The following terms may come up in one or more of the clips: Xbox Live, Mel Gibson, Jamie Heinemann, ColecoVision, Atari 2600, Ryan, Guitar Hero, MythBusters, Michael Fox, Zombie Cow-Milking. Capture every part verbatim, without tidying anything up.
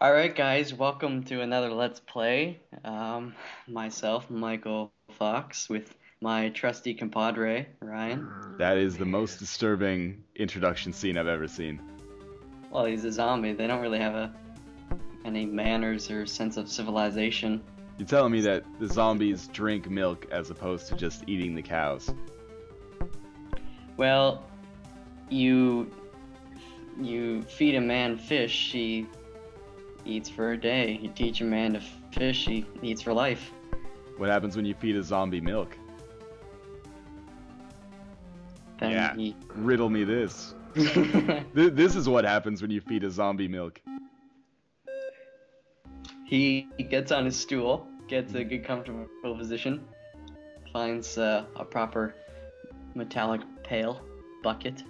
Alright guys, welcome to another Let's Play. Um, myself, Michael Fox, with my trusty compadre, Ryan. That is the most disturbing introduction scene I've ever seen. Well, he's a zombie. They don't really have a, any manners or sense of civilization. You're telling me that the zombies drink milk as opposed to just eating the cows? Well, you, you feed a man fish, he eats for a day. You teach a man to fish, he eats for life. What happens when you feed a zombie milk? Then yeah, he... riddle me this. Th this is what happens when you feed a zombie milk. He gets on his stool, gets a good comfortable position, finds uh, a proper metallic pail, bucket,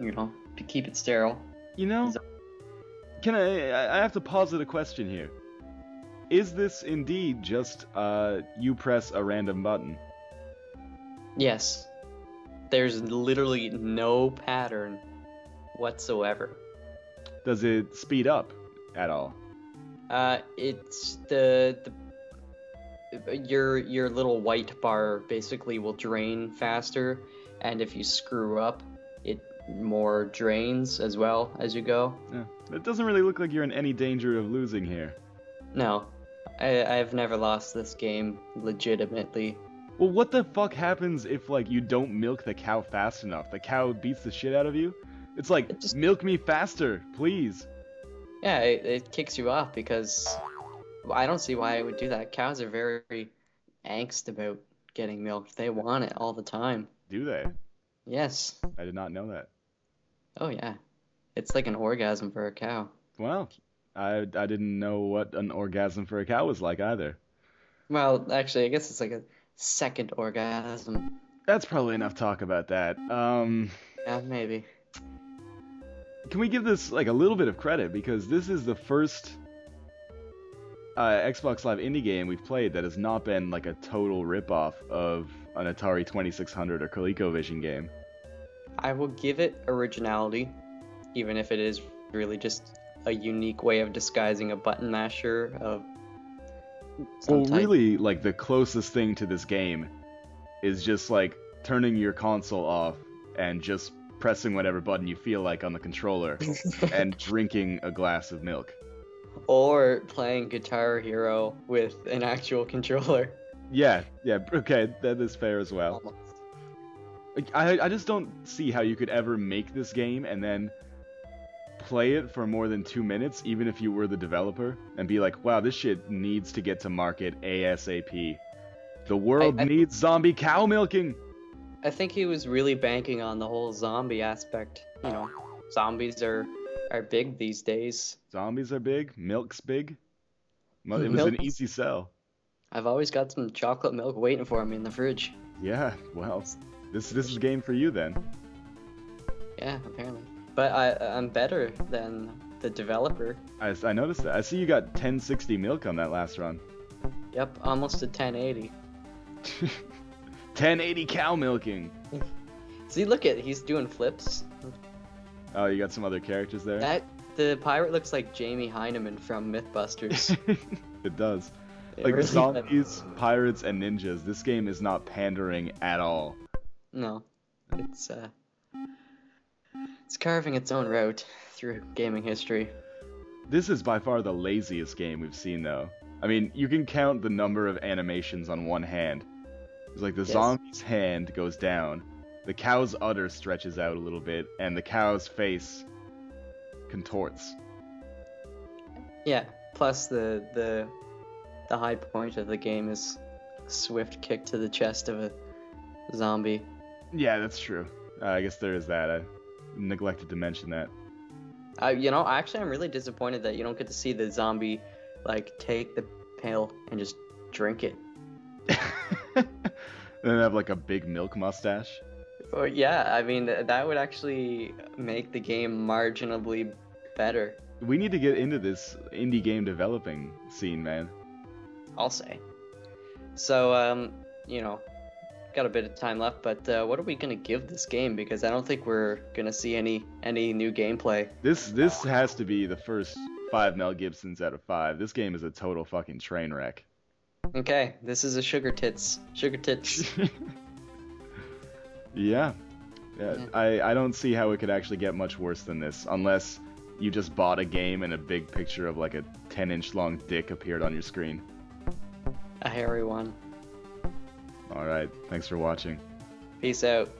you know, to keep it sterile. You know, can I, I have to posit a question here. Is this indeed just, uh, you press a random button? Yes. There's literally no pattern whatsoever. Does it speed up at all? Uh, it's the, the your your little white bar basically will drain faster, and if you screw up, it more drains as well as you go. Yeah. It doesn't really look like you're in any danger of losing here. No, I, I've never lost this game legitimately. Well, what the fuck happens if, like, you don't milk the cow fast enough? The cow beats the shit out of you? It's like, it just... milk me faster, please. Yeah, it, it kicks you off because I don't see why I would do that. Cows are very angst about getting milked. They want it all the time. Do they? Yes. I did not know that. Oh, yeah. It's like an orgasm for a cow. Well, I, I didn't know what an orgasm for a cow was like either. Well, actually, I guess it's like a... second orgasm. That's probably enough talk about that. Um, yeah, maybe. Can we give this like a little bit of credit, because this is the first uh, Xbox Live indie game we've played that has not been like a total ripoff of an Atari twenty-six hundred or ColecoVision game. I will give it originality, even if it is really just a unique way of disguising a button masher of Well, really, like, the closest thing to this game is just, like, turning your console off and just pressing whatever button you feel like on the controller and drinking a glass of milk. Or playing Guitar Hero with an actual controller. Yeah, yeah, okay, that is fair as well. Almost. I, I just don't see how you could ever make this game and then play it for more than two minutes, even if you were the developer, and be like, wow, this shit needs to get to market ASAP. The world I, I, needs zombie cow milking! I think he was really banking on the whole zombie aspect. You know, zombies are, are big these days. Zombies are big, milk's big. It was milk. An easy sell. I've always got some chocolate milk waiting for me in the fridge. Yeah, well, this, this is a game for you then. Yeah, apparently. But I, I'm better than the developer. I, I noticed that. I see you got ten sixty milk on that last run. Yep, almost to ten eighty. ten eighty cow milking! See, look at, he's doing flips. Oh, you got some other characters there? That, the pirate looks like Jamie Heinemann from MythBusters. It does. It like, really zombies, does. Pirates, and ninjas, this game is not pandering at all. No. It's, uh... it's carving its own route through gaming history. This is by far the laziest game we've seen, though. I mean, you can count the number of animations on one hand. It's like the yes. zombie's hand goes down, the cow's udder stretches out a little bit, and the cow's face contorts. Yeah, plus the the the high point of the game is a swift kick to the chest of a zombie. Yeah, that's true. Uh, I guess there is that. I neglected to mention that. Uh, you know, actually, I'm really disappointed that you don't get to see the zombie, like, take the pail and just drink it. Then have, like, a big milk mustache? Well, yeah, I mean, that would actually make the game marginally better. We need to get into this indie game developing scene, man. I'll say. So, um, you know, got a bit of time left, but uh, what are we going to give this game? Because I don't think we're going to see any any new gameplay. This this has to be the first five Mel Gibsons out of five. This game is a total fucking train wreck. Okay, this is a sugar tits. Sugar tits. yeah. yeah. I, I don't see how it could actually get much worse than this, unless you just bought a game and a big picture of like a ten inch long dick appeared on your screen. A hairy one. Alright, thanks for watching. Peace out.